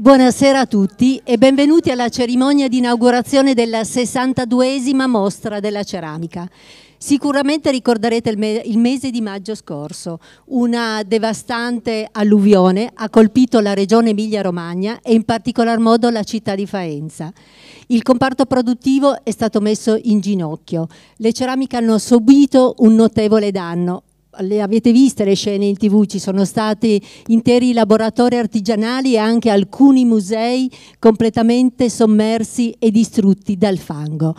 Buonasera a tutti e benvenuti alla cerimonia di inaugurazione della 62esima mostra della ceramica. Sicuramente ricorderete il mese di maggio scorso, una devastante alluvione ha colpito la regione Emilia-Romagna e in particolar modo la città di Faenza. Il comparto produttivo è stato messo in ginocchio, le ceramiche hanno subito un notevole danno. Le avete viste le scene in TV, ci sono stati interi laboratori artigianali e anche alcuni musei completamente sommersi e distrutti dal fango.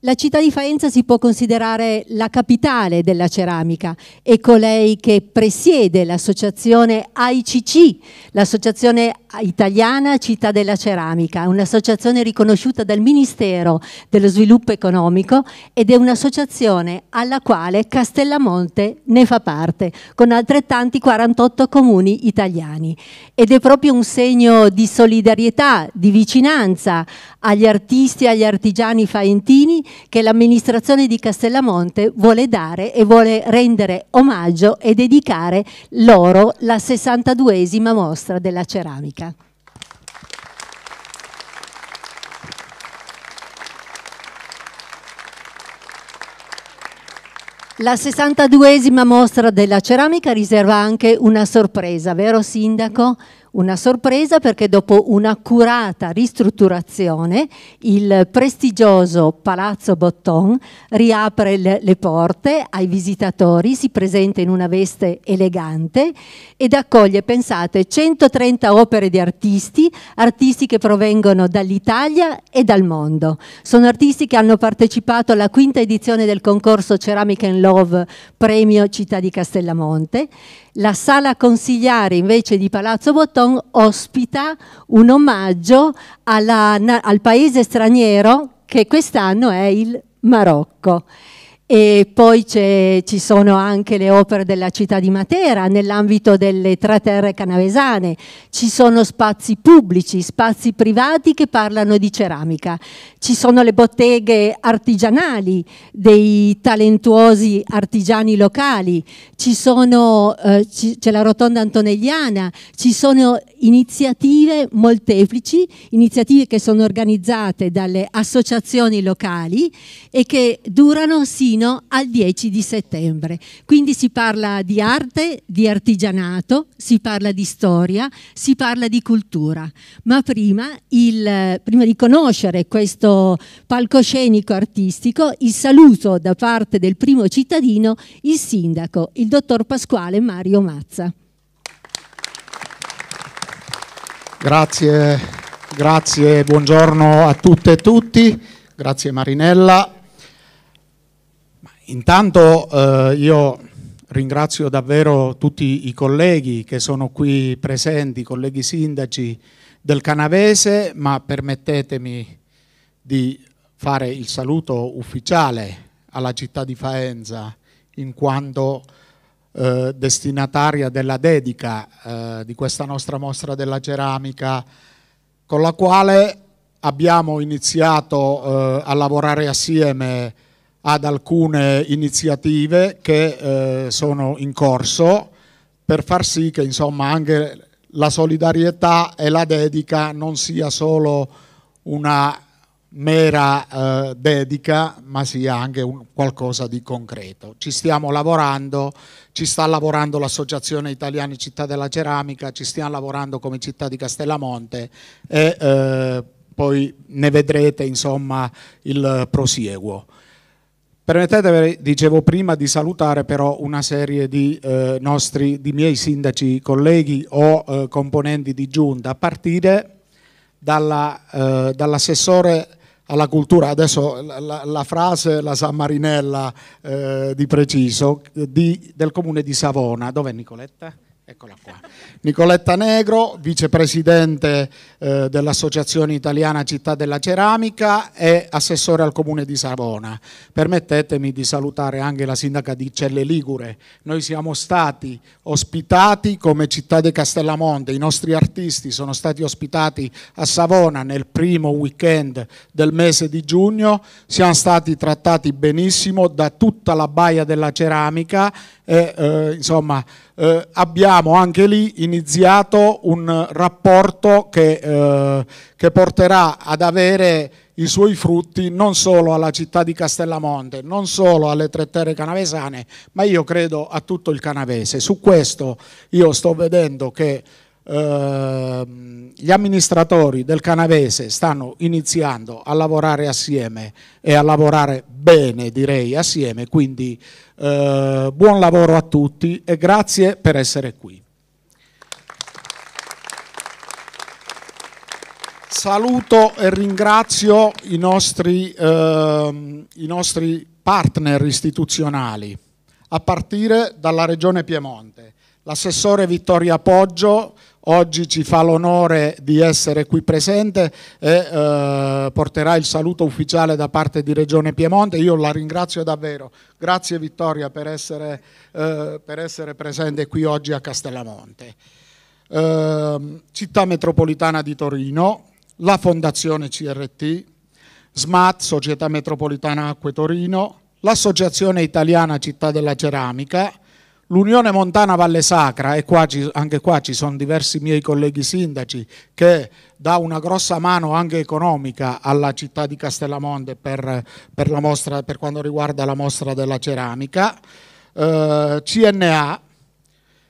La città di Faenza si può considerare la capitale della ceramica e colei che presiede l'associazione AICC, l'associazione italiana Città della Ceramica, un'associazione riconosciuta dal Ministero dello Sviluppo Economico ed è un'associazione alla quale Castellamonte ne fa parte, con altrettanti 48 comuni italiani. Ed è proprio un segno di solidarietà, di vicinanza agli artisti e agli artigiani faentini che l'amministrazione di Castellamonte vuole dare e vuole rendere omaggio e dedicare loro la 62esima mostra della ceramica. La 62esima mostra della ceramica riserva anche una sorpresa, vero Sindaco? Una sorpresa perché dopo un'accurata ristrutturazione il prestigioso Palazzo Botton riapre le porte ai visitatori, si presenta in una veste elegante ed accoglie, pensate, 130 opere di artisti che provengono dall'Italia e dal mondo. Sono artisti che hanno partecipato alla quinta edizione del concorso Ceramica in Love Premio Città di Castellamonte. La sala consigliare invece di Palazzo Botton ospita un omaggio al paese straniero che quest'anno è il Marocco. E poi ci sono anche le opere della città di Matera nell'ambito delle Tre Terre Canavesane, ci sono spazi pubblici, spazi privati che parlano di ceramica, ci sono le botteghe artigianali dei talentuosi artigiani locali, c'è la rotonda antonelliana, ci sono iniziative molteplici, iniziative che sono organizzate dalle associazioni locali e che durano sino al 10 di settembre. Quindi si parla di arte, di artigianato, si parla di storia, si parla di cultura. Ma prima di conoscere questo palcoscenico artistico, il saluto da parte del primo cittadino, il sindaco, il dottor Pasquale Mario Mazza. Grazie, grazie, buongiorno a tutte e tutti, grazie Marinella. Intanto io ringrazio davvero tutti i colleghi che sono qui presenti, colleghi sindaci del Canavese, ma permettetemi di fare il saluto ufficiale alla città di Faenza in quanto destinataria della dedica di questa nostra mostra della ceramica, con la quale abbiamo iniziato a lavorare assieme ad alcune iniziative che sono in corso per far sì che insomma anche la solidarietà e la dedica non sia solo una mera dedica, ma sia anche qualcosa di concreto. Ci stiamo lavorando, ci sta lavorando l'Associazione Italiani Città della Ceramica, ci stiamo lavorando come città di Castellamonte e poi ne vedrete insomma il prosieguo. Permettetemi, dicevo prima, di salutare però una serie di miei sindaci colleghi o componenti di giunta, a partire dall'assessore alla cultura, adesso la frase la sa Marinella di preciso, del comune di Savona. Dov'è Nicoletta? Eccola qua. Nicoletta Negro, vicepresidente dell'Associazione Italiana Città della Ceramica e assessore al comune di Savona. Permettetemi di salutare anche la sindaca di Celle Ligure. Noi siamo stati ospitati come città di Castellamonte, i nostri artisti sono stati ospitati a Savona nel primo weekend del mese di giugno, siamo stati trattati benissimo da tutta la Baia della Ceramica e insomma abbiamo anche lì iniziato un rapporto che porterà ad avere i suoi frutti non solo alla città di Castellamonte, non solo alle tre terre canavesane, ma io credo a tutto il canavese. Su questo io sto vedendo che gli amministratori del canavese stanno iniziando a lavorare assieme e a lavorare bene, direi, assieme, quindi buon lavoro a tutti e grazie per essere qui. Saluto e ringrazio i nostri partner istituzionali, a partire dalla Regione Piemonte. L'assessore Vittoria Poggio oggi ci fa l'onore di essere qui presente e porterà il saluto ufficiale da parte di Regione Piemonte. Io la ringrazio davvero, grazie Vittoria per essere presente qui oggi a Castellamonte. Città Metropolitana di Torino, la Fondazione CRT, SMAT, Società Metropolitana Acque Torino, l'Associazione Italiana Città della Ceramica, l'Unione Montana Valle Sacra, e qua anche qua ci sono diversi miei colleghi sindaci che dà una grossa mano anche economica alla città di Castellamonte per quanto riguarda la mostra della ceramica, CNA,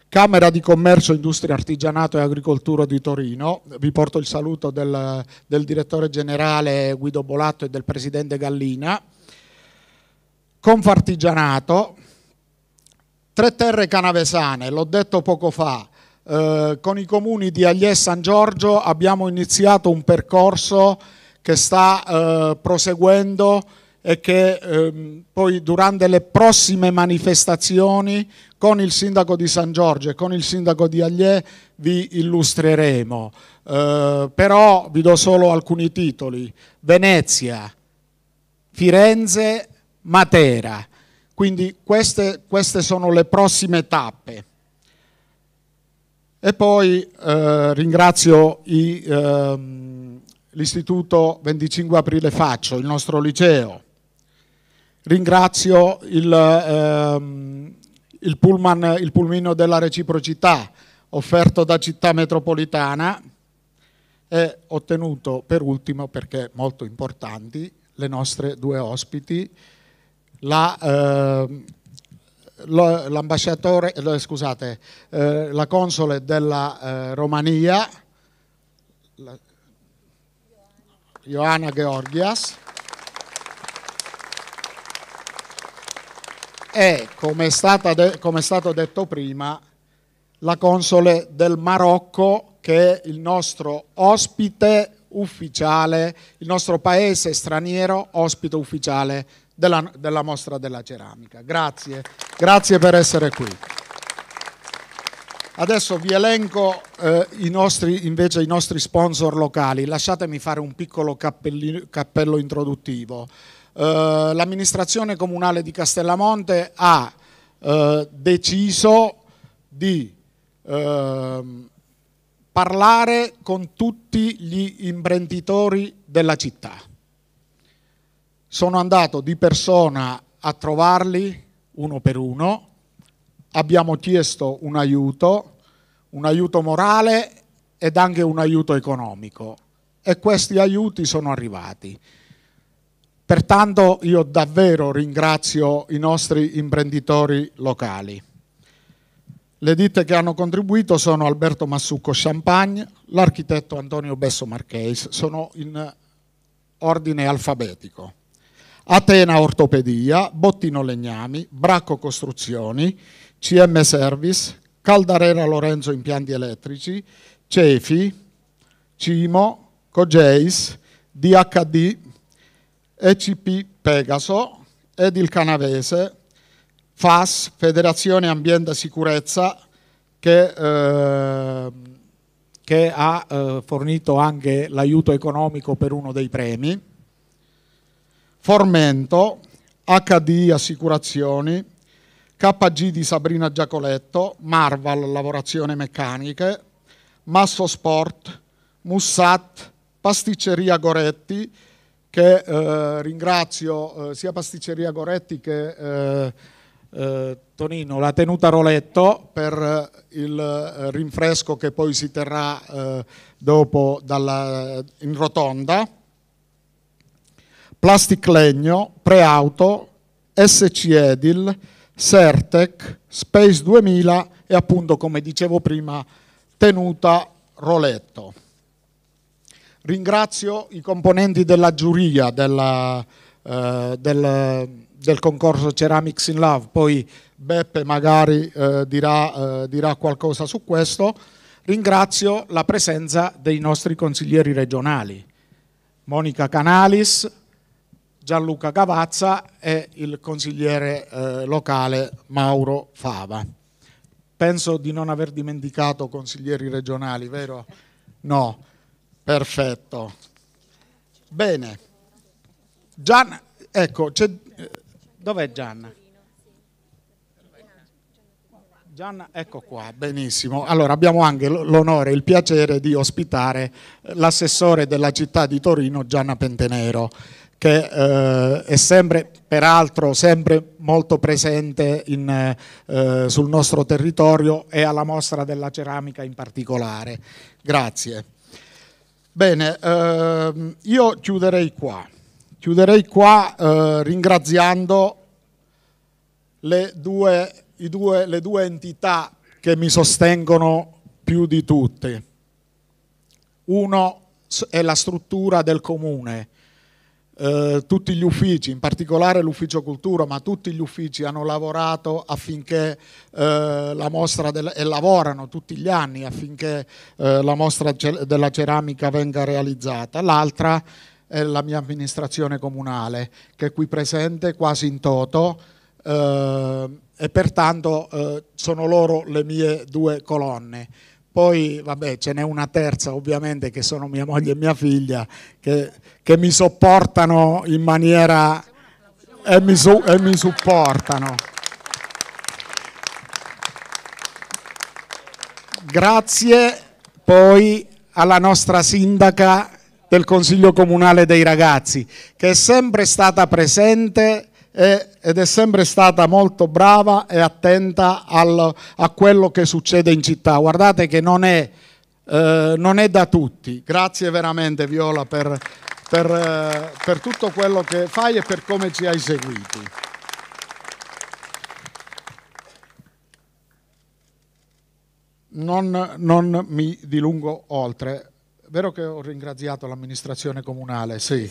Camera di Commercio, Industria, Artigianato e Agricoltura di Torino. Vi porto il saluto del direttore generale Guido Bolatto e del presidente Gallina. Confartigianato, Tre Terre Canavesane, l'ho detto poco fa, con i comuni di Aglie e San Giorgio abbiamo iniziato un percorso che sta proseguendo e che poi durante le prossime manifestazioni con il sindaco di San Giorgio e con il sindaco di Aglie vi illustreremo. Però vi do solo alcuni titoli: Venezia, Firenze, Matera. Quindi queste sono le prossime tappe. E poi ringrazio l'Istituto 25 Aprile Faccio, il nostro liceo. Ringrazio il pulmino della reciprocità offerto da Città Metropolitana e ottenuto per ultimo, perché molto importanti, le nostre due ospiti, la console della Romania, Ioana Gheorghiaș, e come è stato detto prima, la console del Marocco, che è il nostro ospite ufficiale, il nostro paese straniero ospite ufficiale della mostra della ceramica. Grazie, grazie per essere qui. Adesso vi elenco i nostri sponsor locali. Lasciatemi fare un piccolo cappello introduttivo. L'amministrazione comunale di Castellamonte ha deciso di parlare con tutti gli imprenditori della città. Sono andato di persona a trovarli uno per uno, abbiamo chiesto un aiuto morale ed anche un aiuto economico, e questi aiuti sono arrivati. Pertanto io davvero ringrazio i nostri imprenditori locali. Le ditte che hanno contribuito sono Alberto Massucco Champagne, l'architetto Antonio Besso Marchese, sono in ordine alfabetico. Atena Ortopedia, Bottino Legnami, Bracco Costruzioni, CM Service, Caldarera Lorenzo Impianti Elettrici, Cefi, Cimo, Cogeis, DHD, ECP Pegaso, Edil Canavese, FAS, Federazione Ambiente e Sicurezza, che ha fornito anche l'aiuto economico per uno dei premi, Formento, HD Assicurazioni, KG di Sabrina Giacoletto, Marval Lavorazione Meccaniche, Masso Sport, Mussat, Pasticceria Goretti, che ringrazio sia Pasticceria Goretti che Tonino, la tenuta Roletto per il rinfresco che poi si terrà dopo in rotonda, Plastic Legno, Preauto, SC Edil, Sertec, Space 2000 e appunto, come dicevo prima, tenuta Roletto. Ringrazio i componenti della giuria del concorso Ceramics in Love, poi Beppe magari dirà qualcosa su questo. Ringrazio la presenza dei nostri consiglieri regionali, Monica Canalis, Gianluca Cavazza e il consigliere locale Mauro Fava. Penso di non aver dimenticato consiglieri regionali, vero? No, perfetto. Bene. Gianna, ecco, dov'è Gianna? Gianna, ecco qua, benissimo. Allora abbiamo anche l'onore e il piacere di ospitare l'assessore della città di Torino, Gianna Pentenero, che è sempre, peraltro, sempre molto presente sul nostro territorio e alla mostra della ceramica in particolare. Grazie. Bene, io chiuderei qua. Chiuderei qua ringraziando le due entità che mi sostengono più di tutte. Uno è la struttura del comune, tutti gli uffici, in particolare l'ufficio cultura, ma tutti gli uffici hanno lavorato affinché la mostra e lavorano tutti gli anni affinché la mostra della ceramica venga realizzata. L'altra è la mia amministrazione comunale, che è qui presente quasi in toto, e pertanto sono loro le mie due colonne. Poi vabbè, ce n'è una terza ovviamente, che sono mia moglie e mia figlia, che mi sopportano in maniera e mi supportano. Grazie poi alla nostra sindaca del Consiglio Comunale dei Ragazzi, che è sempre stata presente ed è sempre stata molto brava e attenta a quello che succede in città. Guardate che non è da tutti. Grazie veramente, Viola, per tutto quello che fai e per come ci hai seguiti. Non mi dilungo oltre. Vero che ho ringraziato l'amministrazione comunale? Sì,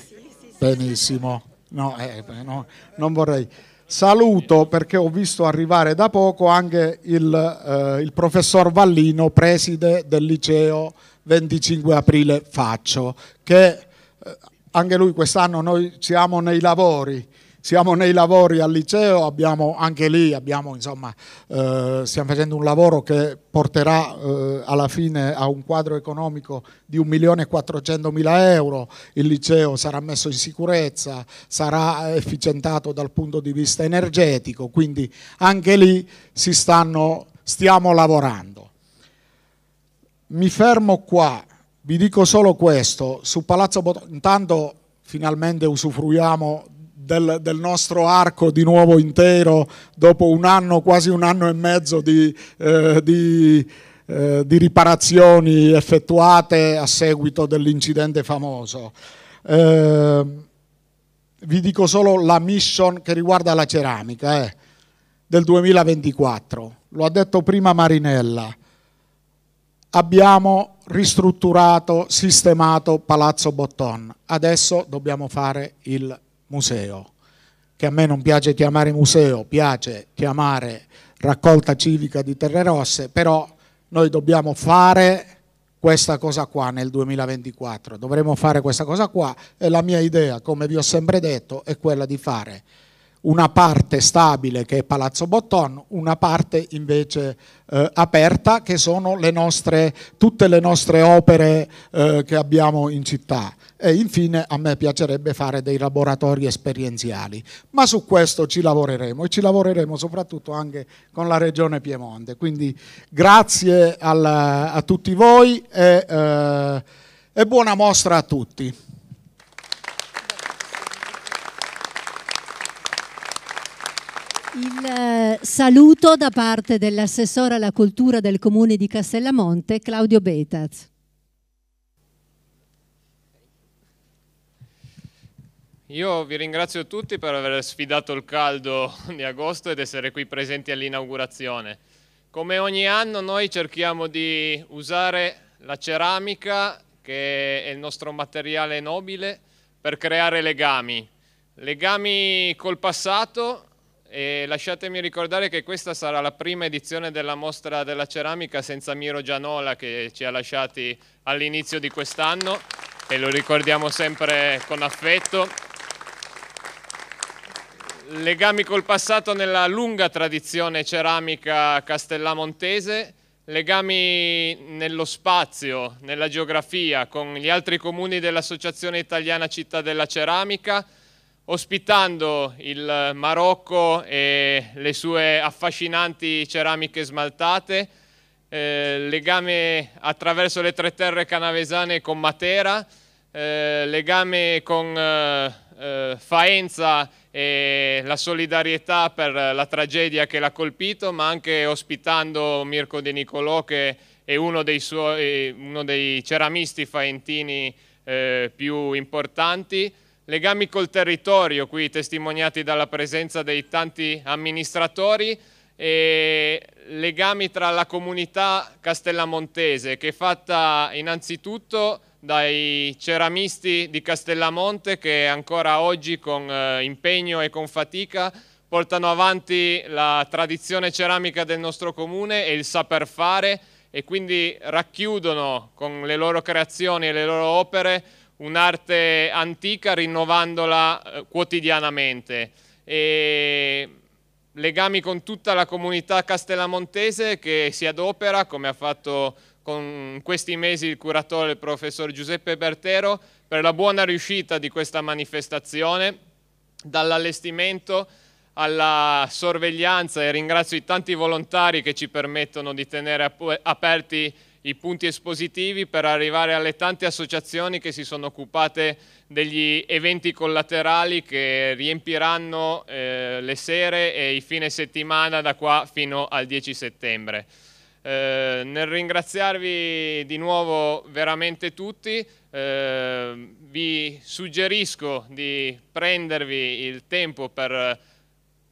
benissimo. No, no, non vorrei. Saluto, perché ho visto arrivare da poco anche il professor Vallino, preside del liceo 25 aprile Faccio, che anche lui quest'anno, noi siamo nei lavori al liceo, abbiamo insomma, stiamo facendo un lavoro che porterà alla fine a un quadro economico di 1.400.000 euro, il liceo sarà messo in sicurezza, sarà efficientato dal punto di vista energetico, quindi anche lì stiamo lavorando. Mi fermo qua, vi dico solo questo, su Palazzo Botanico, intanto finalmente usufruiamo del nostro arco di nuovo intero dopo un anno, quasi un anno e mezzo di riparazioni effettuate a seguito dell'incidente famoso. Vi dico solo la mission che riguarda la ceramica del 2024, lo ha detto prima Marinella, abbiamo ristrutturato, sistemato Palazzo Botton, adesso dobbiamo fare il museo, che a me non piace chiamare museo, piace chiamare raccolta civica di terre rosse, però noi dobbiamo fare questa cosa qua nel 2024, dovremo fare questa cosa qua, e la mia idea, come vi ho sempre detto, è quella di fare una parte stabile che è Palazzo Botton, una parte invece aperta che sono tutte le nostre opere che abbiamo in città, e infine a me piacerebbe fare dei laboratori esperienziali, ma su questo ci lavoreremo, e ci lavoreremo soprattutto anche con la Regione Piemonte, quindi grazie a tutti voi e buona mostra a tutti. Il saluto da parte dell'assessore alla cultura del comune di Castellamonte, Claudio Betaz. Io vi ringrazio tutti per aver sfidato il caldo di agosto ed essere qui presenti all'inaugurazione. Come ogni anno noi cerchiamo di usare la ceramica, che è il nostro materiale nobile, per creare legami col passato, e lasciatemi ricordare che questa sarà la prima edizione della mostra della ceramica senza Miro Gianola, che ci ha lasciati all'inizio di quest'anno e lo ricordiamo sempre con affetto. Legami col passato nella lunga tradizione ceramica castellamontese, legami nello spazio, nella geografia, con gli altri comuni dell'Associazione Italiana Città della Ceramica, ospitando il Marocco e le sue affascinanti ceramiche smaltate, legame attraverso le tre terre canavesane con Matera, legame con Faenza e la solidarietà per la tragedia che l'ha colpito, ma anche ospitando Mirko De Nicolò, che è uno dei ceramisti faentini più importanti. Legami col territorio, qui testimoniati dalla presenza dei tanti amministratori, e legami tra la comunità castellamontese, che è fatta innanzitutto dai ceramisti di Castellamonte, che ancora oggi con impegno e con fatica portano avanti la tradizione ceramica del nostro comune e il saper fare, e quindi racchiudono con le loro creazioni e le loro opere un'arte antica, rinnovandola quotidianamente. E legami con tutta la comunità castellamontese, che si adopera, come ha fatto con questi mesi il curatore, il professor Giuseppe Bertero, per la buona riuscita di questa manifestazione, dall'allestimento alla sorveglianza, e ringrazio i tanti volontari che ci permettono di tenere aperti i punti espositivi, per arrivare alle tante associazioni che si sono occupate degli eventi collaterali che riempiranno le sere e i fine settimana da qua fino al 10 settembre. Nel ringraziarvi di nuovo veramente tutti, vi suggerisco di prendervi il tempo per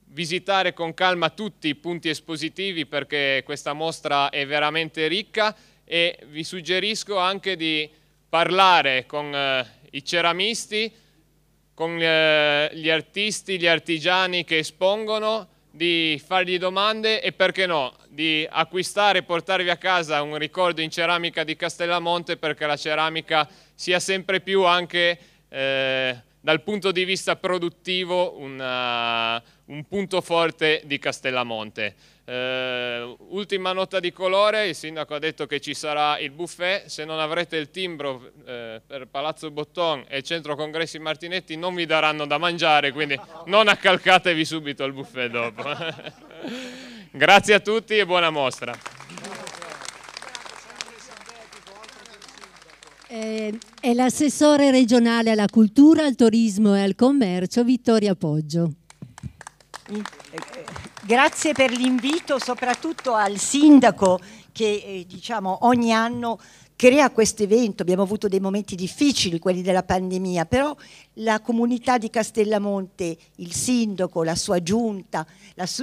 visitare con calma tutti i punti espositivi, perché questa mostra è veramente ricca, e vi suggerisco anche di parlare con i ceramisti, con gli artisti, gli artigiani che espongono, di fargli domande e, perché no, di acquistare e portarvi a casa un ricordo in ceramica di Castellamonte, perché la ceramica sia sempre più anche dal punto di vista produttivo un punto forte di Castellamonte. Ultima nota di colore: il sindaco ha detto che ci sarà il buffet. Se non avrete il timbro per Palazzo Botton e il centro congressi Martinetti, non vi daranno da mangiare, quindi non accalcatevi subito al buffet dopo. Grazie a tutti e buona mostra. È l'assessore regionale alla cultura, al turismo e al commercio, Vittoria Poggio. Grazie per l'invito, soprattutto al sindaco che ogni anno crea questo evento. Abbiamo avuto dei momenti difficili, quelli della pandemia, però la comunità di Castellamonte, il sindaco, la sua giunta,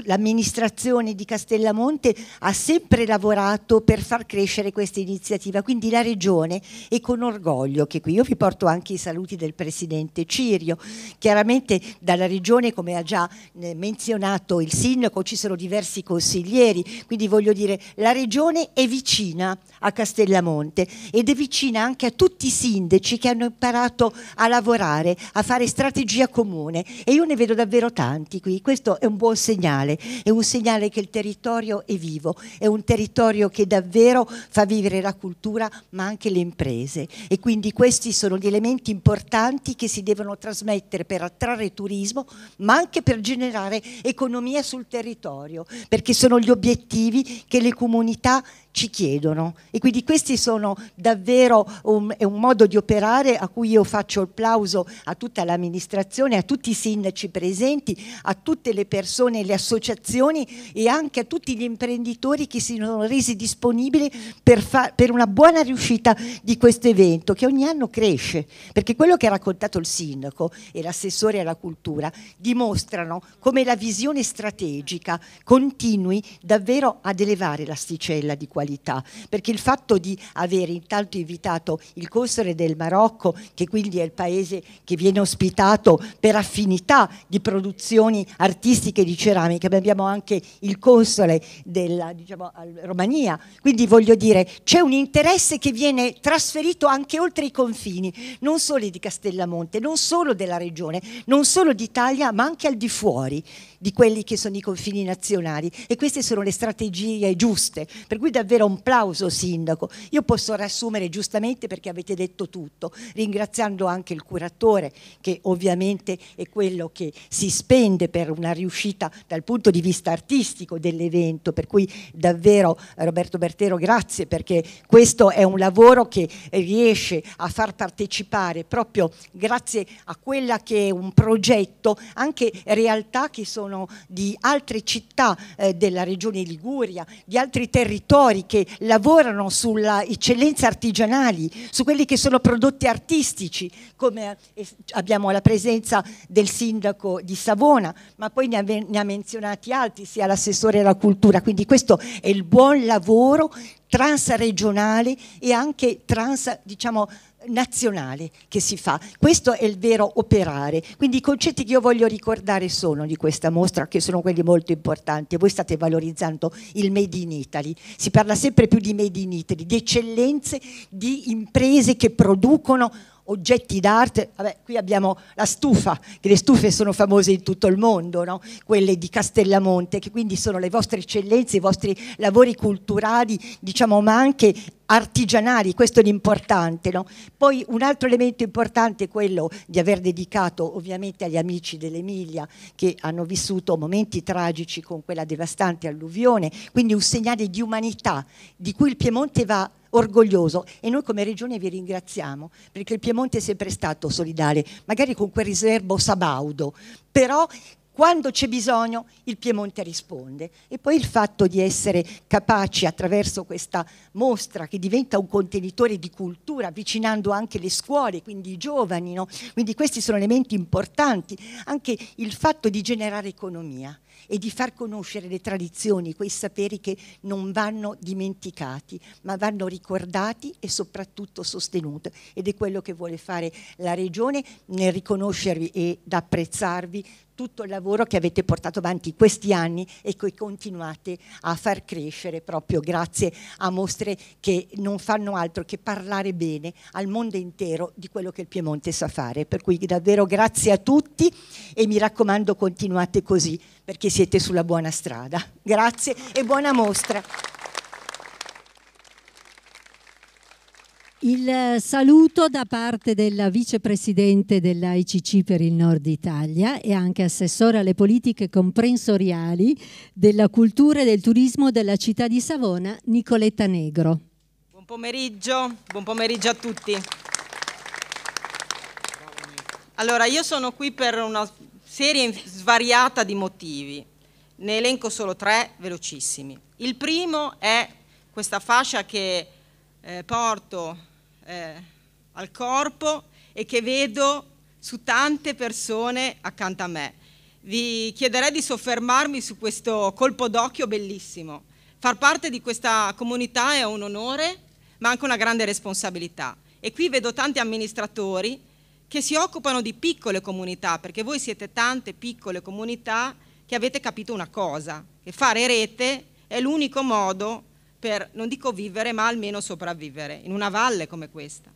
l'amministrazione di Castellamonte ha sempre lavorato per far crescere questa iniziativa, quindi la regione è con orgoglio che qui. Io vi porto anche i saluti del presidente Cirio. Chiaramente dalla regione, come ha già menzionato il sindaco, ci sono diversi consiglieri, quindi voglio dire, la regione è vicina a Castellamonte ed è vicina anche a tutti i sindaci che hanno imparato a lavorare, a fare strategia comune, e io ne vedo davvero tanti qui. Questo è un buon segnale, è un segnale che il territorio è vivo, è un territorio che davvero fa vivere la cultura ma anche le imprese, e quindi questi sono gli elementi importanti che si devono trasmettere per attrarre turismo ma anche per generare economia sul territorio, perché sono gli obiettivi che le comunità ci chiedono, e quindi questi sono davvero un modo di operare a cui io faccio il plauso a tutta l'amministrazione, a tutti i sindaci presenti, a tutte le persone, le associazioni e anche a tutti gli imprenditori che si sono resi disponibili per una buona riuscita di questo evento che ogni anno cresce, perché quello che ha raccontato il sindaco e l'assessore alla cultura dimostrano come la visione strategica continui davvero ad elevare l'asticella di qualità, perché il fatto di avere intanto invitato il console del Marocco, che quindi è il paese che viene ospitato per affinità di produzioni artistiche di ceramica, abbiamo anche il console della Romania, quindi voglio dire c'è un interesse che viene trasferito anche oltre i confini, non solo di Castellamonte, non solo della regione, non solo d'Italia, ma anche al di fuori di quelli che sono i confini nazionali, e queste sono le strategie giuste, per cui davvero un plauso sindaco. Io posso riassumere giustamente perché avete detto tutto, ringraziando anche il curatore che ovviamente è quello che si spende per una riuscita dal punto di vista artistico dell'evento, per cui davvero Roberto Bertero grazie, perché questo è un lavoro che riesce a far partecipare proprio grazie a quella che è un progetto, anche realtà che sono di altre città della regione Liguria, di altri territori che lavorano sulla eccellenza artigianali, su quelli che sono prodotti artistici, come abbiamo la presenza del sindaco di Savona, ma poi ne ha menzionati altri, sia l'assessore alla cultura, quindi questo è il buon lavoro transregionale e anche trans, nazionale che si fa. Questo è il vero operare, quindi i concetti che io voglio ricordare sono di questa mostra, che sono quelli molto importanti. Voi state valorizzando il Made in Italy, si parla sempre più di Made in Italy, di eccellenze, di imprese che producono oggetti d'arte. Qui abbiamo la stufa, che le stufe sono famose in tutto il mondo, no? Quelle di Castellamonte, che quindi sono le vostre eccellenze, i vostri lavori culturali, ma anche artigianali, questo è l'importante, no? Poi un altro elemento importante è quello di aver dedicato ovviamente agli amici dell'Emilia che hanno vissuto momenti tragici con quella devastante alluvione, quindi un segnale di umanità di cui il Piemonte va orgoglioso, e noi come regione vi ringraziamo, perché il Piemonte è sempre stato solidale, magari con quel riservo sabaudo, però quando c'è bisogno il Piemonte risponde. E poi il fatto di essere capaci attraverso questa mostra, che diventa un contenitore di cultura, avvicinando anche le scuole, quindi i giovani, no? Quindi questi sono elementi importanti, anche il fatto di generare economia e di far conoscere le tradizioni, quei saperi che non vanno dimenticati, ma vanno ricordati e soprattutto sostenuti, ed è quello che vuole fare la regione nel riconoscervi ed apprezzarvi tutto il lavoro che avete portato avanti questi anni e che continuate a far crescere proprio grazie a mostre che non fanno altro che parlare bene al mondo intero di quello che il Piemonte sa fare. Per cui davvero grazie a tutti e mi raccomando continuate così, perché siete sulla buona strada. Grazie e buona mostra. Il saluto da parte della vicepresidente dell'AICC per il Nord Italia e anche assessore alle politiche comprensoriali della cultura e del turismo della città di Savona, Nicoletta Negro. Buon pomeriggio a tutti. Allora, io sono qui per una serie svariata di motivi, ne elenco solo tre velocissimi. Il primo è questa fascia che porto al corpo e che vedo su tante persone accanto a me. Vi chiederei di soffermarmi su questo colpo d'occhio bellissimo. Far parte di questa comunità è un onore, ma anche una grande responsabilità. E qui vedo tanti amministratori che si occupano di piccole comunità, perché voi siete tante piccole comunità che avete capito una cosa, che fare rete è l'unico modo per, non dico vivere, ma almeno sopravvivere in una valle come questa.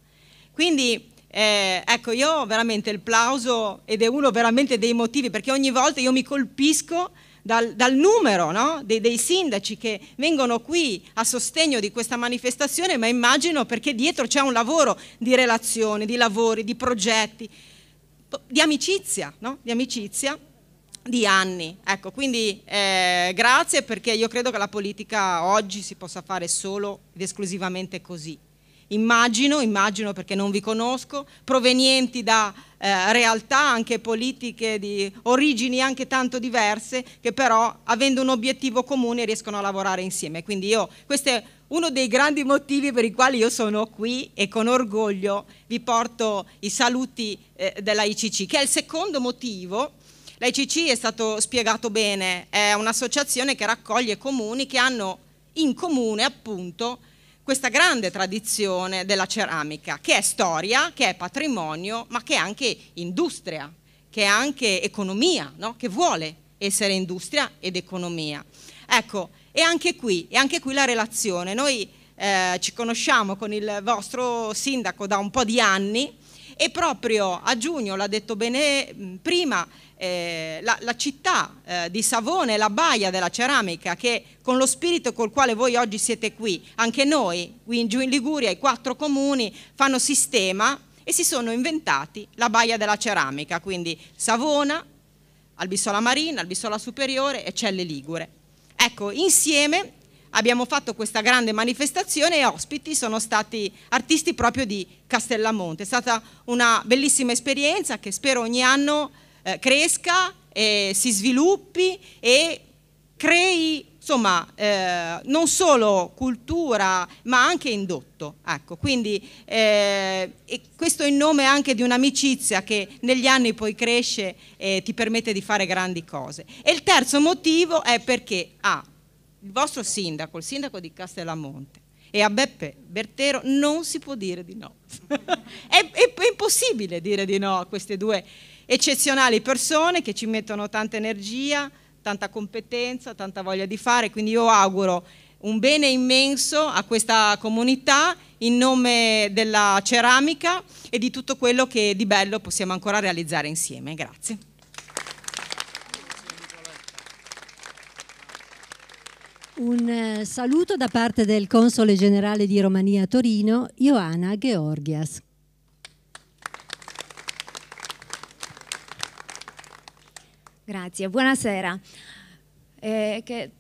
Quindi ecco, io veramente il plauso, ed è uno veramente dei motivi, perché ogni volta io mi colpisco dal numero, no? dei sindaci che vengono qui a sostegno di questa manifestazione, ma immagino perché dietro c'è un lavoro di relazioni, di lavori, di progetti, di amicizia, no? Di amicizia di anni, ecco, quindi grazie, perché io credo che la politica oggi si possa fare solo ed esclusivamente così. Immagino, perché non vi conosco, provenienti da realtà anche politiche di origini anche tanto diverse, che però avendo un obiettivo comune riescono a lavorare insieme. Quindi io, questo è uno dei grandi motivi per i quali io sono qui e con orgoglio vi porto i saluti della ICC, che è il secondo motivo. La ICC, è stato spiegato bene, è un'associazione che raccoglie comuni che hanno in comune appunto questa grande tradizione della ceramica, che è storia, che è patrimonio, ma che è anche industria, che è anche economia, no? Che vuole essere industria ed economia. Ecco, e anche qui la relazione. Noi ci conosciamo con il vostro sindaco da un po' di anni e proprio a giugno, l'ha detto bene prima, la città di Savona, la baia della ceramica, che con lo spirito col quale voi oggi siete qui, anche noi, qui giù in Liguria, i 4 comuni fanno sistema e si sono inventati la baia della ceramica, quindi Savona, Albissola Marina, Albissola Superiore e Celle Ligure. Ecco, insieme abbiamo fatto questa grande manifestazione e ospiti sono stati artisti proprio di Castellamonte. È stata una bellissima esperienza che spero ogni anno cresca, si sviluppi e crei, insomma, non solo cultura ma anche indotto, ecco, quindi e questo in nome anche di un'amicizia che negli anni poi cresce e ti permette di fare grandi cose. E il terzo motivo è perché il vostro sindaco, il sindaco di Castellamonte, e a Beppe Bertero non si può dire di no. è impossibile dire di no a queste due eccezionali persone che ci mettono tanta energia, tanta competenza, tanta voglia di fare. Quindi io auguro un bene immenso a questa comunità in nome della ceramica e di tutto quello che di bello possiamo ancora realizzare insieme. Grazie. Un saluto da parte del Console Generale di Romania a Torino, Ioana Gheorghiaș. Grazie, buonasera.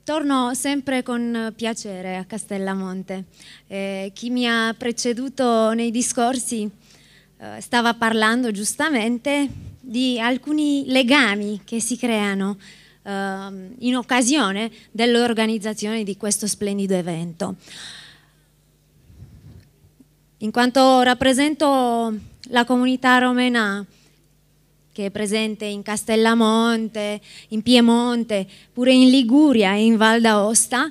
Torno sempre con piacere a Castellamonte. Chi mi ha preceduto nei discorsi stava parlando giustamente di alcuni legami che si creano in occasione dell'organizzazione di questo splendido evento. In quanto rappresento la comunità romena che è presente in Castellamonte, in Piemonte, pure in Liguria e in Val d'Aosta,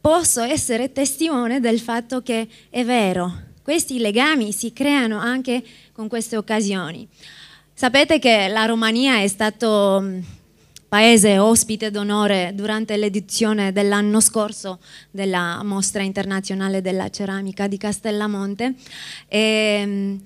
posso essere testimone del fatto che è vero, questi legami si creano anche con queste occasioni. Sapete che la Romania è stato paese ospite d'onore durante l'edizione dell'anno scorso della Mostra Internazionale della Ceramica di Castellamonte e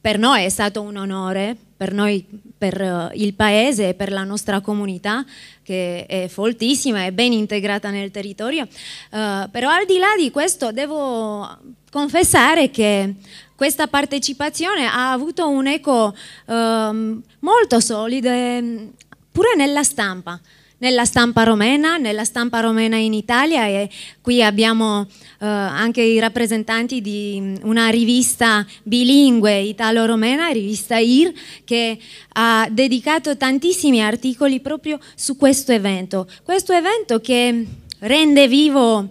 per noi è stato un onore, per noi, per il paese e per la nostra comunità che è foltissima e ben integrata nel territorio, però al di là di questo devo confessare che questa partecipazione ha avuto un eco molto solido pure nella stampa romena, in Italia, e qui abbiamo anche i rappresentanti di una rivista bilingue italo-romena, rivista IR, che ha dedicato tantissimi articoli proprio su questo evento. Questo evento che rende vivo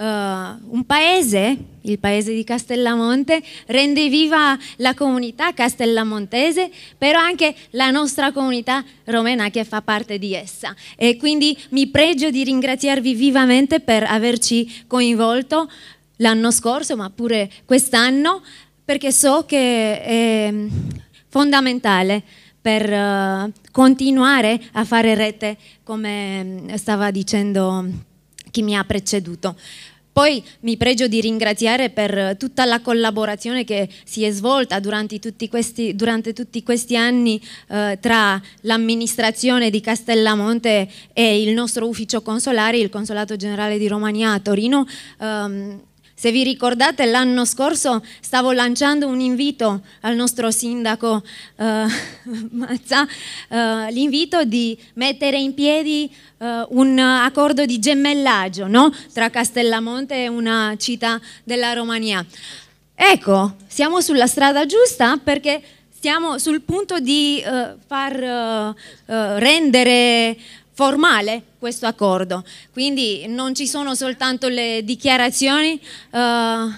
un paese, il paese di Castellamonte, rende viva la comunità castellamontese, però anche la nostra comunità romena che fa parte di essa, e quindi mi pregio di ringraziarvi vivamente per averci coinvolto l'anno scorso ma pure quest'anno, perché so che è fondamentale per continuare a fare rete, come stava dicendo chi mi ha preceduto. Poi mi pregio di ringraziare per tutta la collaborazione che si è svolta durante tutti questi anni tra l'amministrazione di Castellamonte e il nostro ufficio consolare, il Consolato Generale di Romania a Torino. Se vi ricordate, l'anno scorso stavo lanciando un invito al nostro sindaco Mazza, l'invito di mettere in piedi un accordo di gemellaggio, no? Tra Castellamonte e una città della Romania. Ecco, siamo sulla strada giusta perché siamo sul punto di far rendere formale questo accordo, quindi non ci sono soltanto le dichiarazioni,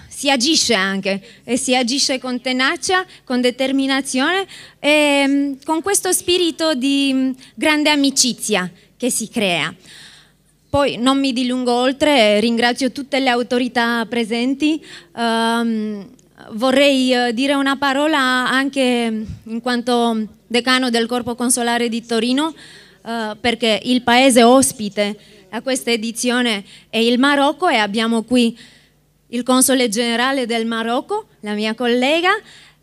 si agisce anche, e si agisce con tenacia, con determinazione e con questo spirito di grande amicizia che si crea. Poi non mi dilungo oltre, ringrazio tutte le autorità presenti. Vorrei dire una parola anche in quanto decano del Corpo Consolare di Torino, perché il paese ospite a questa edizione è il Marocco e abbiamo qui il console generale del Marocco, la mia collega,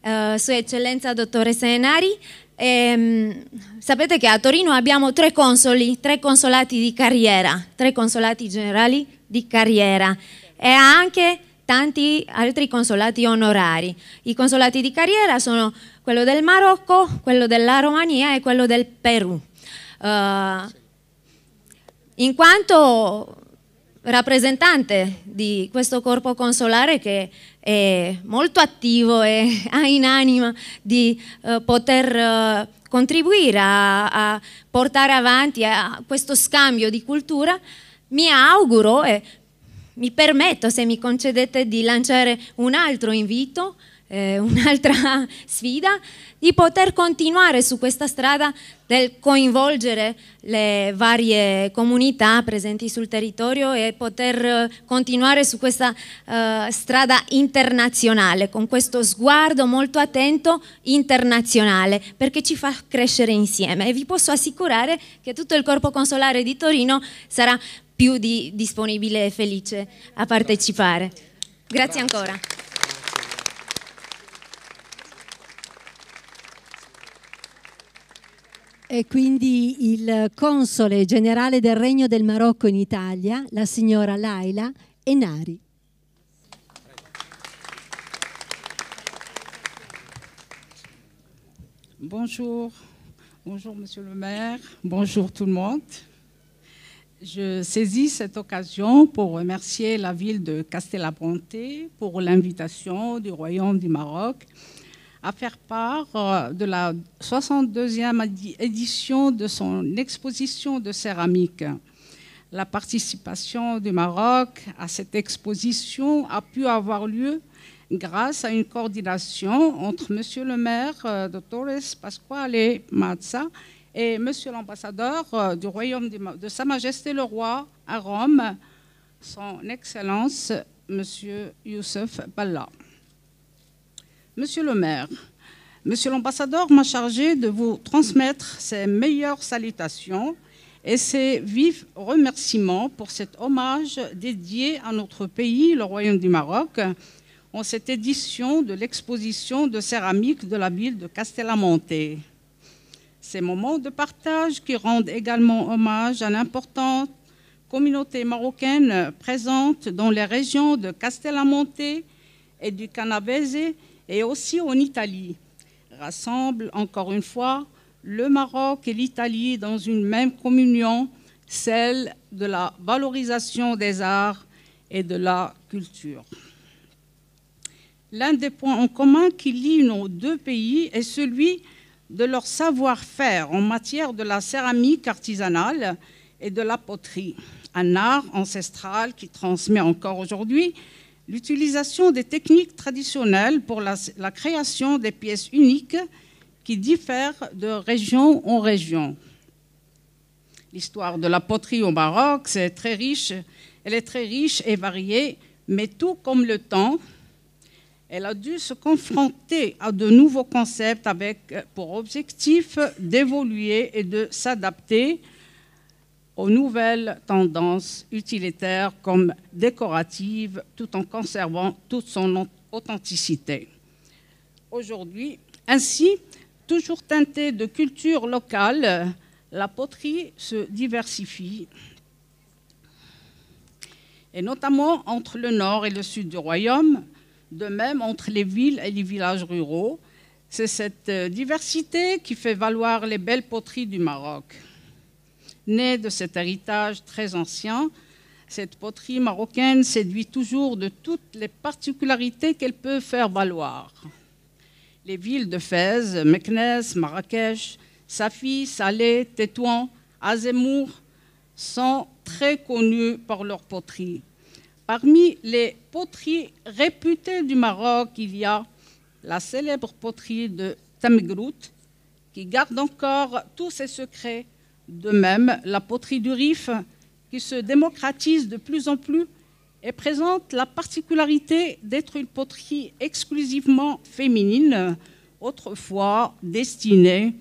Sua Eccellenza Dottoressa Enari. Sapete che a Torino abbiamo tre consoli, tre consolati di carriera, tre consolati generali di carriera e anche tanti altri consolati onorari. I consolati di carriera sono quello del Marocco, quello della Romania e quello del Perù. In quanto rappresentante di questo corpo consolare che è molto attivo e ha in anima di poter contribuire a portare avanti a questo scambio di cultura, mi auguro e mi permetto, se mi concedete, di lanciare un altro invito, un'altra sfida, di poter continuare su questa strada del coinvolgere le varie comunità presenti sul territorio e poter continuare su questa strada internazionale, con questo sguardo molto attento internazionale, perché ci fa crescere insieme. E vi posso assicurare che tutto il Corpo Consolare di Torino sarà più di disponibile e felice a partecipare. Grazie ancora. E quindi il console generale del Regno del Marocco in Italia, la signora Laila Enari. Bonjour, bonjour monsieur le maire, bonjour tout le monde. Je saisis cette occasion pour remercier la ville de Castellamonte pour l'invitation du Royaume du Maroc à faire part de la 62e édition de son exposition de céramique. La participation du Maroc à cette exposition a pu avoir lieu grâce à une coordination entre Monsieur le maire Dr. Pasquale Mazza et Monsieur l'ambassadeur du Royaume de Sa Majesté le Roi à Rome, Son Excellence Monsieur Youssef Balla. Monsieur le maire, Monsieur l'ambassadeur m'a chargé de vous transmettre ses meilleures salutations et ses vifs remerciements pour cet hommage dédié à notre pays, le Royaume du Maroc, en cette édition de l'exposition de céramique de la ville de Castellamonte. Ces moments de partage qui rendent également hommage à l'importante communauté marocaine présente dans les régions de Castellamonte et du Canavese, et aussi en Italie, rassemble encore une fois le Maroc et l'Italie dans une même communion, celle de la valorisation des arts et de la culture. L'un des points en commun qui lie nos deux pays est celui de leur savoir-faire en matière de la céramique artisanale et de la poterie, un art ancestral qui transmet encore aujourd'hui l'utilisation des techniques traditionnelles pour la création des pièces uniques qui diffèrent de région en région. L'histoire de la poterie au Maroc, c'est très riche, elle est très riche et variée, mais tout comme le temps, elle a dû se confronter à de nouveaux concepts avec pour objectif d'évoluer et de s'adapter aux nouvelles tendances utilitaires comme décoratives, tout en conservant toute son authenticité. Aujourd'hui, ainsi, toujours teintée de culture locale, la poterie se diversifie et notamment entre le nord et le sud du royaume, de même entre les villes et les villages ruraux. C'est cette diversité qui fait valoir les belles poteries du Maroc. Née de cet héritage très ancien, cette poterie marocaine séduit toujours de toutes les particularités qu'elle peut faire valoir. Les villes de Fès, Meknes, Marrakech, Safi, Salé, Tétouan, Azemmour sont très connues par leur poterie. Parmi les poteries réputées du Maroc, il y a la célèbre poterie de Tamgrout, qui garde encore tous ses secrets. De même, la poterie du Rif, qui se démocratise de plus en plus et présente la particularité d'être une poterie exclusivement féminine, autrefois destinée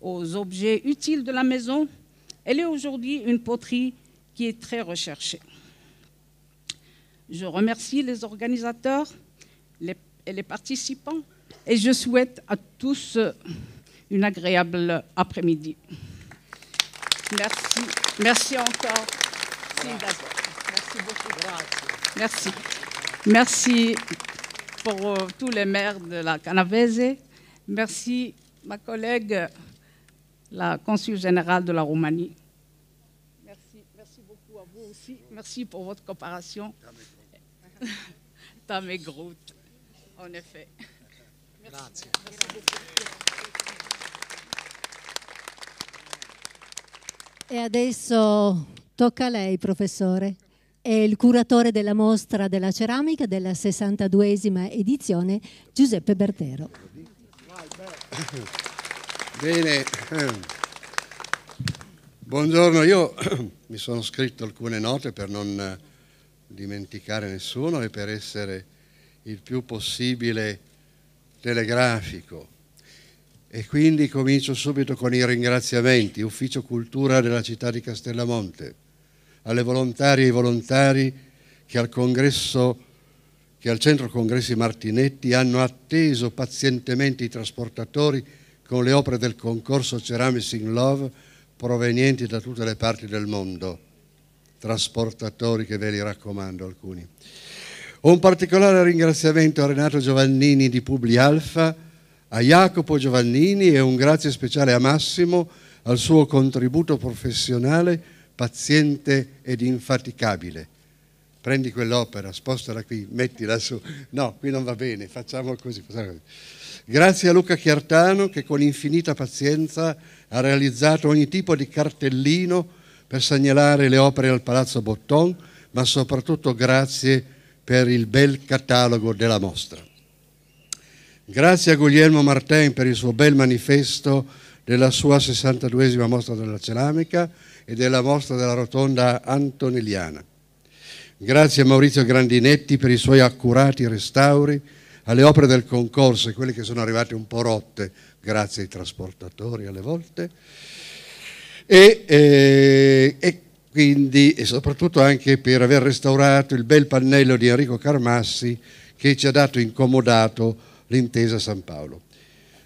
aux objets utiles de la maison. Elle est aujourd'hui une poterie qui est très recherchée. Je remercie les organisateurs et les participants et je souhaite à tous une agréable après-midi. Merci, merci encore. Merci beaucoup, grazie. Merci. Merci pour tous les maires de la Canavese. Merci ma collègue, la consul générale de la Roumanie. Merci, merci beaucoup à vous aussi. Merci pour votre coopération. Tamegruut, en effet. Merci. E adesso tocca a lei, professore. È il curatore della mostra della ceramica della 62esima edizione, Giuseppe Bertero. Bene, buongiorno. Io mi sono scritto alcune note per non dimenticare nessuno e per essere il più possibile telegrafico. E quindi comincio subito con i ringraziamenti. Ufficio Cultura della città di Castellamonte, alle volontarie e ai volontari che al Centro Congressi Martinetti hanno atteso pazientemente i trasportatori con le opere del concorso Ceramics in Love provenienti da tutte le parti del mondo. Trasportatori che ve li raccomando alcuni. Un particolare ringraziamento a Renato Giovannini di Publi Alfa, a Jacopo Giovannini e un grazie speciale a Massimo al suo contributo professionale paziente ed infaticabile. Prendi quell'opera, spostala qui, mettila su. No, qui non va bene, facciamo così. Grazie a Luca Chiartano che con infinita pazienza ha realizzato ogni tipo di cartellino per segnalare le opere al Palazzo Botton, ma soprattutto grazie per il bel catalogo della mostra. Grazie a Guglielmo Martin per il suo bel manifesto della sua 62esima mostra della ceramica e della mostra della rotonda antonelliana. Grazie a Maurizio Grandinetti per i suoi accurati restauri alle opere del concorso e quelle che sono arrivate un po' rotte, grazie ai trasportatori alle volte. E soprattutto anche per aver restaurato il bel pannello di Enrico Carmassi che ci ha dato incomodato l'intesa San Paolo.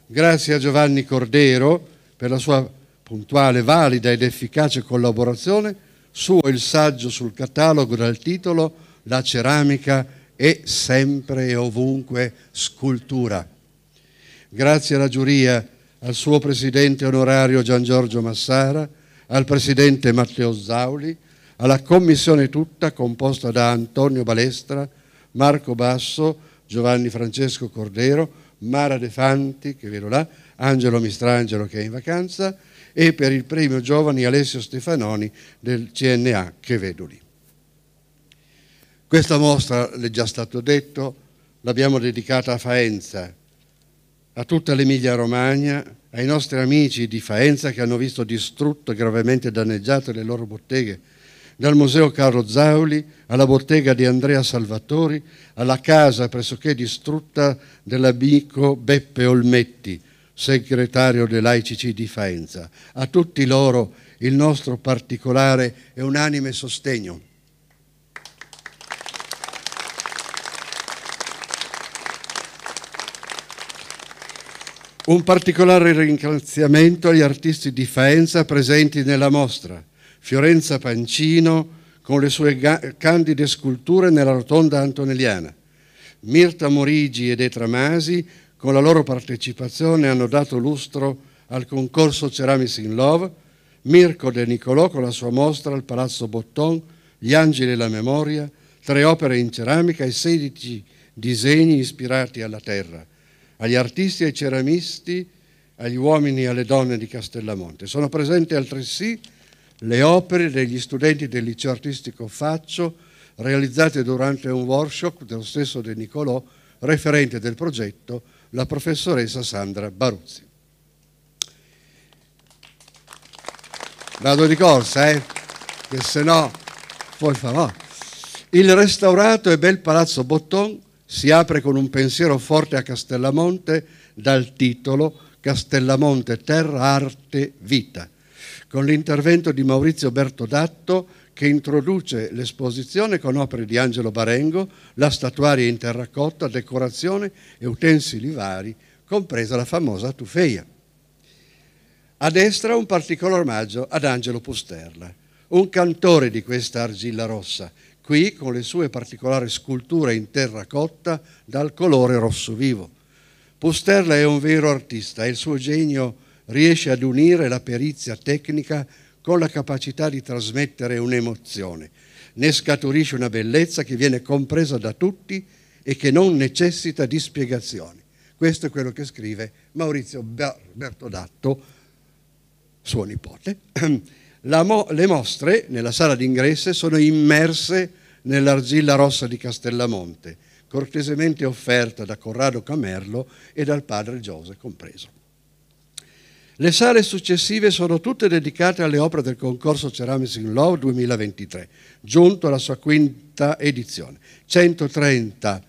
Grazie a Giovanni Cordero per la sua puntuale, valida ed efficace collaborazione, suo il saggio sul catalogo dal titolo La ceramica è sempre e ovunque scultura. Grazie alla giuria, al suo presidente onorario Gian Giorgio Massara, al presidente Matteo Zauli, alla commissione tutta composta da Antonio Balestra, Marco Basso, Giovanni Francesco Cordero, Mara De Fanti, che vedo là, Angelo Mistrangelo che è in vacanza, e per il premio giovani Alessio Stefanoni del CNA, che vedo lì. Questa mostra, l'è già stato detto, l'abbiamo dedicata a Faenza, a tutta l'Emilia Romagna, ai nostri amici di Faenza che hanno visto distrutte e gravemente danneggiate le loro botteghe, dal museo Carlo Zauli alla bottega di Andrea Salvatori, alla casa pressoché distrutta dell'amico Beppe Olmetti, segretario dell'AICC di Faenza. A tutti loro il nostro particolare e unanime sostegno. Un particolare ringraziamento agli artisti di Faenza presenti nella mostra. Fiorenza Pancino con le sue candide sculture nella rotonda antonelliana. Mirta Morigi ed Etra Masi, con la loro partecipazione, hanno dato lustro al concorso Ceramics in Love, Mirko De Nicolò con la sua mostra al Palazzo Botton, Gli Angeli e la Memoria, 3 opere in ceramica e 16 disegni ispirati alla terra, agli artisti e ai ceramisti, agli uomini e alle donne di Castellamonte. Sono presenti altresì le opere degli studenti del liceo artistico Faccio realizzate durante un workshop dello stesso De Nicolò, referente del progetto la professoressa Sandra Baruzzi. Vado di corsa, che se no poi fa no. Il restaurato e bel Palazzo Botton si apre con un pensiero forte a Castellamonte dal titolo Castellamonte Terra, Arte, Vita, con l'intervento di Maurizio Bertodatto che introduce l'esposizione con opere di Angelo Barengo, la statuaria in terracotta, decorazione e utensili vari, compresa la famosa tufeia. A destra un particolare omaggio ad Angelo Pusterla, un cantore di questa argilla rossa, qui con le sue particolari sculture in terracotta dal colore rosso vivo. Pusterla è un vero artista e il suo genio riesce ad unire la perizia tecnica con la capacità di trasmettere un'emozione. Ne scaturisce una bellezza che viene compresa da tutti e che non necessita di spiegazioni. Questo è quello che scrive Maurizio Bertodatto, suo nipote. Le mostre nella sala d'ingresso sono immerse nell'argilla rossa di Castellamonte, cortesemente offerta da Corrado Camerlo e dal padre Giose compreso. Le sale successive sono tutte dedicate alle opere del concorso Ceramics in Love 2023, giunto alla sua 5ª edizione. 130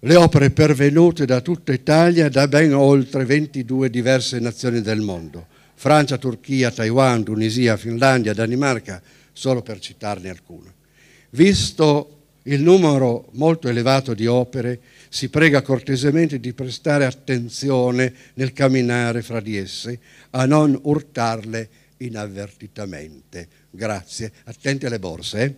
le opere pervenute da tutta Italia e da ben oltre 22 diverse nazioni del mondo: Francia, Turchia, Taiwan, Tunisia, Finlandia, Danimarca, solo per citarne alcune. Visto il numero molto elevato di opere, si prega cortesemente di prestare attenzione nel camminare fra di esse, a non urtarle inavvertitamente. Grazie. Attenti alle borse.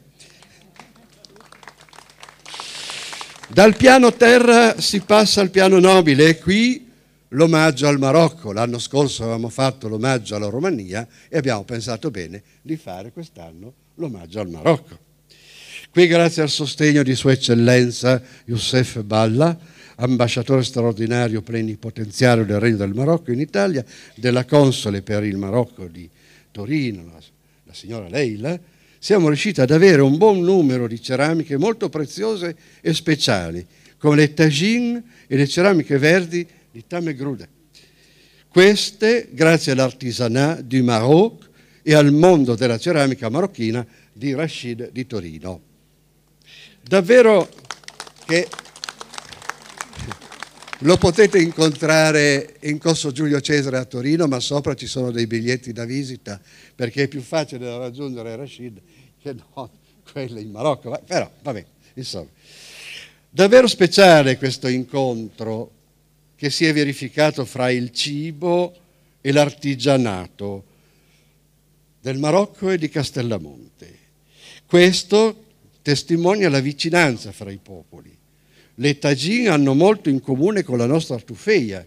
Dal piano terra si passa al piano nobile e qui l'omaggio al Marocco. L'anno scorso avevamo fatto l'omaggio alla Romania e abbiamo pensato bene di fare quest'anno l'omaggio al Marocco. Qui, grazie al sostegno di Sua Eccellenza Youssef Balla, ambasciatore straordinario plenipotenziario del Regno del Marocco in Italia, della console per il Marocco di Torino, la signora Leila, siamo riusciti ad avere un buon numero di ceramiche molto preziose e speciali, come le tagine e le ceramiche verdi di Tamegrude. Queste, grazie all'artisanat du Maroc e al mondo della ceramica marocchina di Rashid di Torino. Davvero che lo potete incontrare in Corso Giulio Cesare a Torino, ma sopra ci sono dei biglietti da visita, perché è più facile da raggiungere Rashid che non quelle in Marocco, ma però vabbè, insomma. Davvero speciale questo incontro che si è verificato fra il cibo e l'artigianato del Marocco e di Castellamonte. Questo testimonia la vicinanza fra i popoli. Le tagine hanno molto in comune con la nostra tufeia,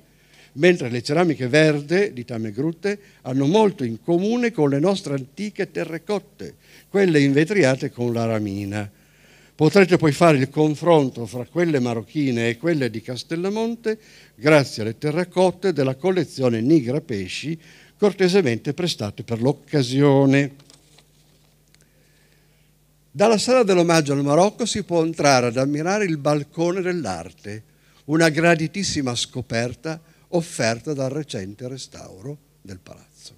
mentre le ceramiche verde di Tamegrute hanno molto in comune con le nostre antiche terracotte, quelle invetriate con la ramina. Potrete poi fare il confronto fra quelle marocchine e quelle di Castellamonte grazie alle terracotte della collezione Nigra Pesci, cortesemente prestate per l'occasione. Dalla sala dell'omaggio al Marocco si può entrare ad ammirare il balcone dell'arte, una graditissima scoperta offerta dal recente restauro del palazzo.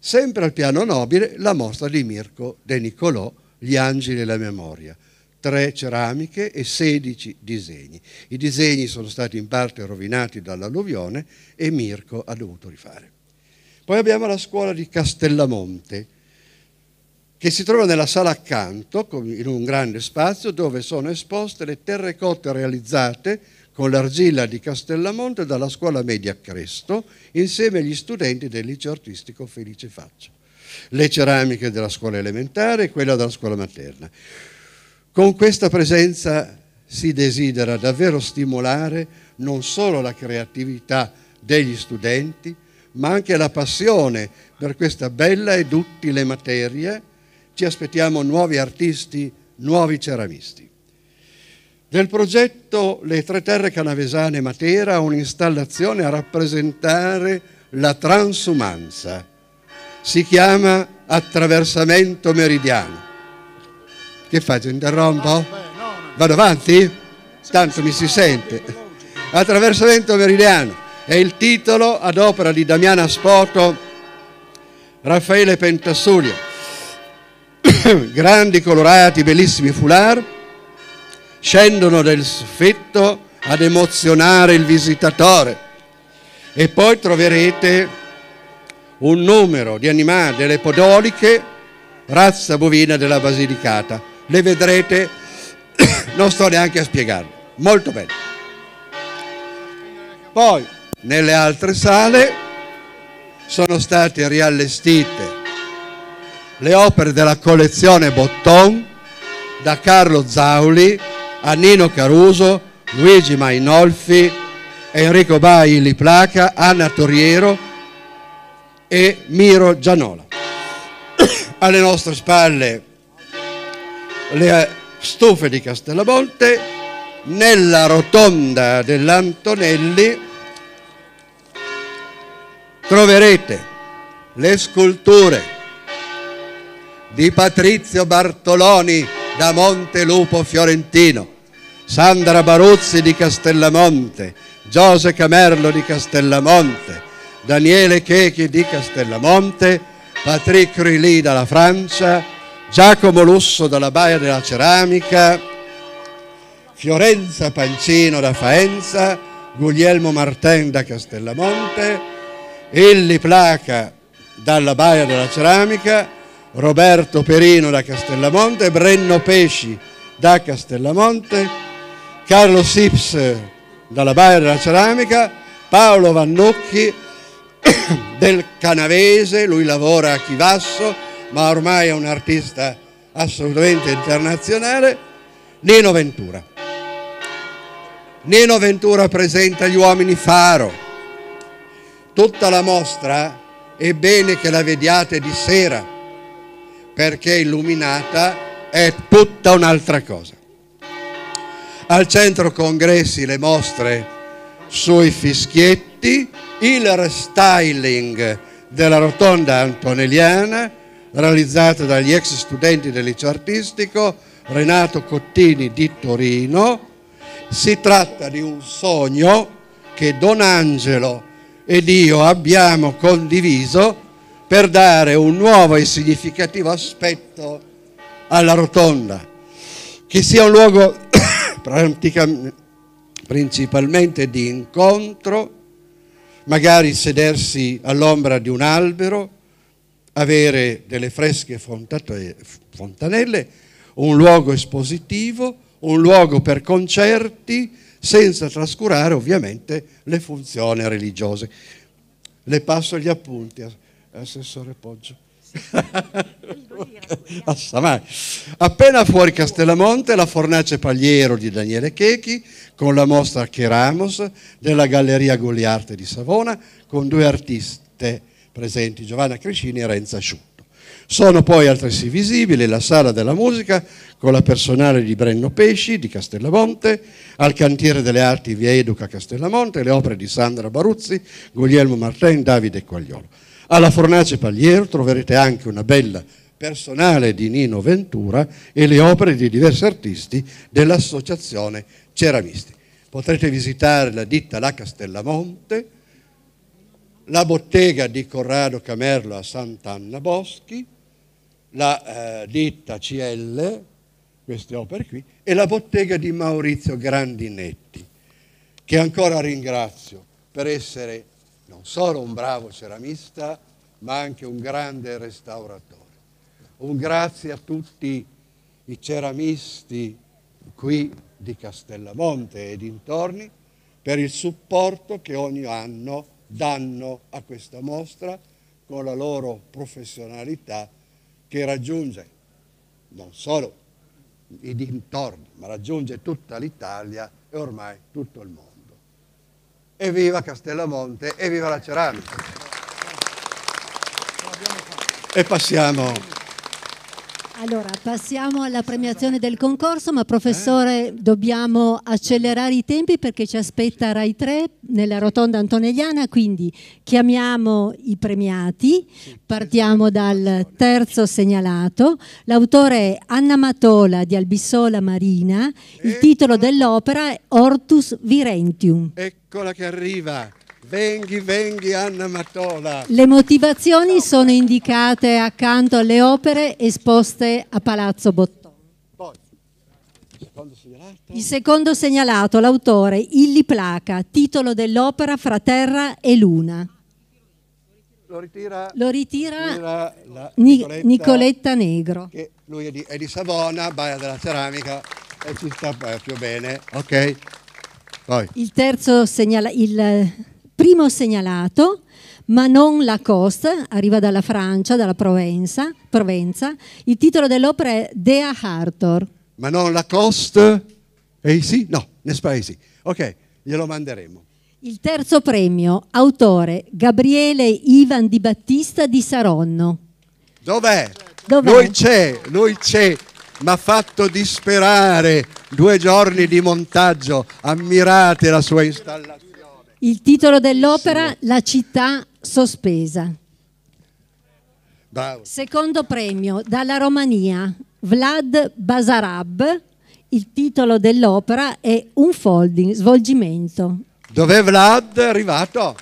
Sempre al piano nobile la mostra di Mirko De Nicolò, Gli Angeli e la Memoria, 3 ceramiche e 16 disegni. I disegni sono stati in parte rovinati dall'alluvione e Mirko ha dovuto rifare. Poi abbiamo la scuola di Castellamonte, che si trova nella sala accanto, in un grande spazio, dove sono esposte le terracotte realizzate con l'argilla di Castellamonte dalla scuola media Cresto, insieme agli studenti del liceo artistico Felice Faccio. le ceramiche della scuola elementare e quella della scuola materna. Con questa presenza si desidera davvero stimolare non solo la creatività degli studenti, ma anche la passione per questa bella ed utile materia. Ci aspettiamo nuovi artisti, nuovi ceramisti. Del progetto Le Tre Terre Canavesane Matera, un'installazione a rappresentare la transumanza. Si chiama Attraversamento Meridiano. Che faccio? Interrompo? Vado avanti? Tanto mi si sente. Attraversamento Meridiano è il titolo ad opera di Damiana Spoto, Raffaele Pentasuglia. Grandi, colorati, bellissimi foulard scendono dal soffitto ad emozionare il visitatore. E poi troverete un numero di animali delle podoliche, razza bovina della Basilicata. Le vedrete, non sto neanche a spiegarle. Molto bene. Poi nelle altre sale sono state riallestite le opere della collezione Botton, da Carlo Zauli a Nino Caruso, Luigi Mainolfi, Enrico Bai, Illi Placa, Anna Torriero e Miro Gianola. Alle nostre spalle le stufe di Castellamonte, nella rotonda dell'Antonelli troverete le sculture di Patrizio Bartoloni da Montelupo Fiorentino, Sandra Baruzzi di Castellamonte, Giuseppe Camerlo di Castellamonte, Daniele Chechi di Castellamonte, Patrick Rilly dalla Francia, Giacomo Lusso dalla Baia della Ceramica, Fiorenza Pancino da Faenza, Guglielmo Martin da Castellamonte, Illi Placa dalla Baia della Ceramica, Roberto Perino da Castellamonte, Brenno Pesci da Castellamonte, Carlo Sips dalla Baia della Ceramica, Paolo Vannucchi del Canavese, lui lavora a Chivasso ma ormai è un artista assolutamente internazionale, Nino Ventura. Nino Ventura presenta Gli Uomini Faro. Tutta la mostra è bene che la vediate di sera, perché illuminata è tutta un'altra cosa. Al centro congressi le mostre sui fischietti, il restyling della rotonda antonelliana realizzata dagli ex studenti del liceo artistico Renato Cottini di Torino. Si tratta di un sogno che Don Angelo ed io abbiamo condiviso per dare un nuovo e significativo aspetto alla rotonda, che sia un luogo principalmente di incontro, magari sedersi all'ombra di un albero, avere delle fresche fontanelle, un luogo espositivo, un luogo per concerti, senza trascurare ovviamente le funzioni religiose. Le passo gli appunti, Assessore Poggio. Appena fuori Castellamonte, la Fornace Pagliero di Daniele Chechi, con la mostra Cheramos della Galleria Goliarte di Savona, con due artiste presenti, Giovanna Criscini e Renza Sciù. Sono poi altresì visibili la Sala della Musica con la personale di Brenno Pesci di Castellamonte, al Cantiere delle Arti Via Educa Castellamonte le opere di Sandra Baruzzi, Guglielmo Martin, Davide Quagliolo. Alla Fornace Pagliero troverete anche una bella personale di Nino Ventura e le opere di diversi artisti dell'Associazione Ceramisti. Potrete visitare la ditta La Castellamonte, la bottega di Corrado Camerlo a Sant'Anna Boschi, la ditta CL, queste opere qui, e la bottega di Maurizio Grandinetti, che ancora ringrazio per essere non solo un bravo ceramista, ma anche un grande restauratore. Un grazie a tutti i ceramisti qui di Castellamonte e dintorni per il supporto che ogni anno danno a questa mostra, con la loro professionalità, che raggiunge non solo i dintorni, ma raggiunge tutta l'Italia e ormai tutto il mondo. Evviva Castellamonte, evviva la ceramica! E passiamo... Allora, passiamo alla premiazione del concorso, ma professore dobbiamo accelerare i tempi perché ci aspetta Rai 3 nella rotonda antonelliana, quindi chiamiamo i premiati, partiamo dal terzo segnalato. L'autore è Anna Matola di Albissola Marina, il titolo dell'opera è Hortus Virentium. Eccola che arriva! Venghi, venghi Anna Matola. Le motivazioni sono indicate accanto alle opere esposte a Palazzo Bottoni. Poi, il secondo segnalato, l'autore Illi Placa, titolo dell'opera Fra terra e luna. Lo ritira Nicoletta Negro. Che lui è di Savona, Baia della Ceramica, e ci sta più bene. Ok. Poi. Il primo segnalato, Manon Lacoste, arriva dalla Francia, dalla Provenza. Il titolo dell'opera è Dea Hartor. Manon Lacoste, sì? No, Nespaisi. Ok, glielo manderemo. Il terzo premio, autore Gabriele Ivan Di Battista di Saronno. Dov'è? Lui c'è, mi ha fatto disperare 2 giorni di montaggio. Ammirate la sua installazione. Il titolo dell'opera, La città sospesa. Bravo. Secondo premio, dalla Romania, Vlad Basarab. Il titolo dell'opera è Un folding, svolgimento. Dov'è Vlad? È arrivato?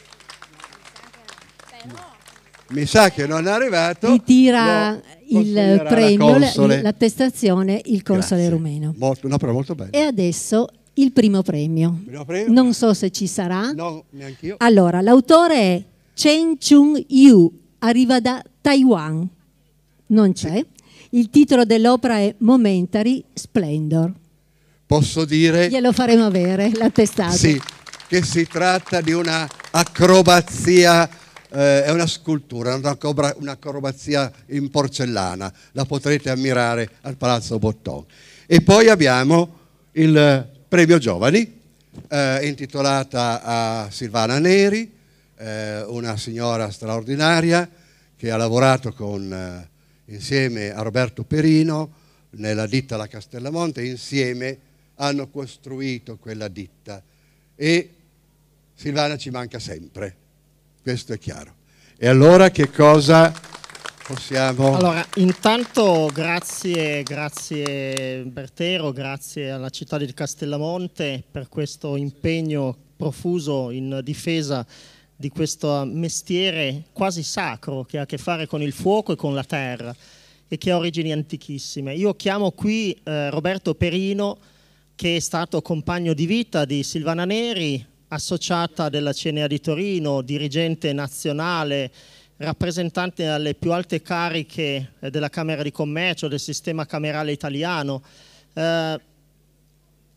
Mi sa che non è arrivato. Ritira il premio, l'attestazione, il console rumeno. Un'opera molto bella. E adesso... il primo premio. Non so se ci sarà. No, neanch'io. Allora, l'autore è Chen Chung Yu, arriva da Taiwan. Non c'è. Il titolo dell'opera è Momentary Splendor. Posso dire... glielo faremo avere, l'attestato. Sì, che si tratta di una acrobazia, è una scultura, un'acrobazia in porcellana. La potrete ammirare al Palazzo Bottoni. E poi abbiamo il... premio Giovani, intitolata a Silvana Neri, una signora straordinaria che ha lavorato insieme a Roberto Perino nella ditta La Castellamonte. Insieme hanno costruito quella ditta e Silvana ci manca sempre, questo è chiaro. E allora che cosa possiamo... Allora, intanto grazie Bertero, grazie alla città di Castellamonte per questo impegno profuso in difesa di questo mestiere quasi sacro che ha a che fare con il fuoco e con la terra e che ha origini antichissime. Io chiamo qui Roberto Perino, che è stato compagno di vita di Silvana Neri, associata della CNA di Torino, dirigente nazionale, rappresentante alle più alte cariche della Camera di Commercio, del sistema camerale italiano.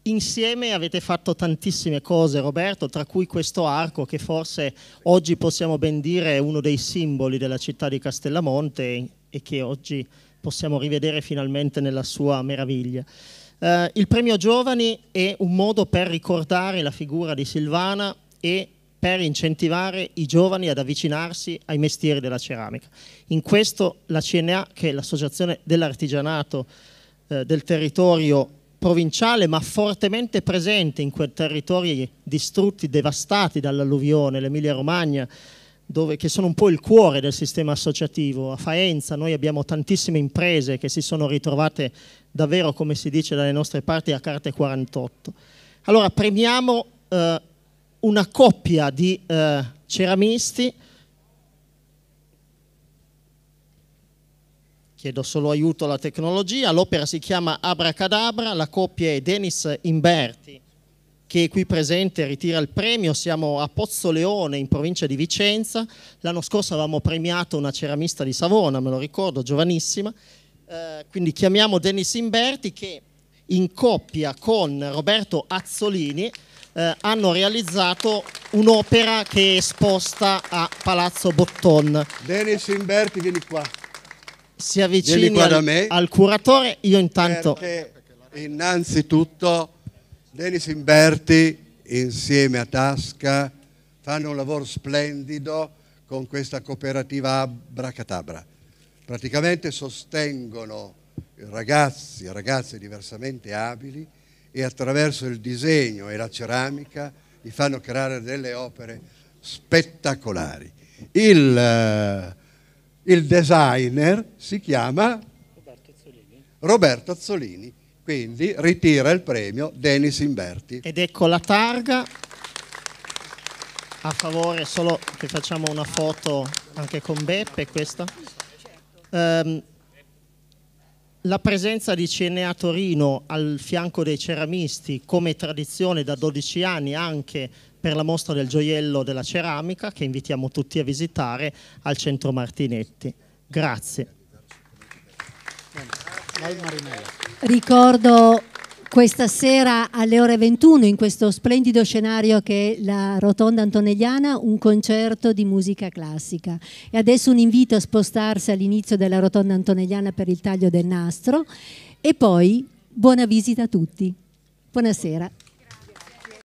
Insieme avete fatto tantissime cose, Roberto, tra cui questo arco che forse oggi possiamo ben dire è uno dei simboli della città di Castellamonte e che oggi possiamo rivedere finalmente nella sua meraviglia. Il premio Giovani è un modo per ricordare la figura di Silvana e per incentivare i giovani ad avvicinarsi ai mestieri della ceramica. In questo la CNA, che è l'associazione dell'artigianato del territorio provinciale, ma fortemente presente in quei territori distrutti, devastati dall'alluvione, l'Emilia Romagna, che sono un po' il cuore del sistema associativo. A Faenza noi abbiamo tantissime imprese che si sono ritrovate davvero, come si dice dalle nostre parti, a carte 48. Allora premiamo una coppia di ceramisti, chiedo solo aiuto alla tecnologia. L'opera si chiama Abracadabra, la coppia è Denis Imberti, che è qui presente, ritira il premio. Siamo a Pozzoleone, in provincia di Vicenza. L'anno scorso avevamo premiato una ceramista di Savona, me lo ricordo, giovanissima, quindi chiamiamo Denis Imberti, che in coppia con Roberto Azzolini hanno realizzato un'opera che è esposta a Palazzo Botton. Denis Imberti, vieni qua. Si avvicini qua da me, al curatore. Io intanto... Perché innanzitutto Denis Imberti insieme a Tasca fanno un lavoro splendido con questa cooperativa Abracatabra. Praticamente sostengono ragazzi e ragazze diversamente abili e attraverso il disegno e la ceramica gli fanno creare delle opere spettacolari. Il designer si chiama Roberto Azzolini. Roberto Azzolini, quindi ritira il premio Denis Imberti. Ed ecco la targa. A favore, solo che facciamo una foto anche con Beppe, questa. La presenza di CNA Torino al fianco dei ceramisti, come tradizione da 12 anni anche per la mostra del gioiello della ceramica, che invitiamo tutti a visitare al centro Martinetti. Grazie. Ricordo questa sera alle ore 21 in questo splendido scenario che è la Rotonda Antonelliana, un concerto di musica classica. E adesso un invito a spostarsi all'inizio della Rotonda Antonelliana per il taglio del nastro e poi buona visita a tutti. Buonasera.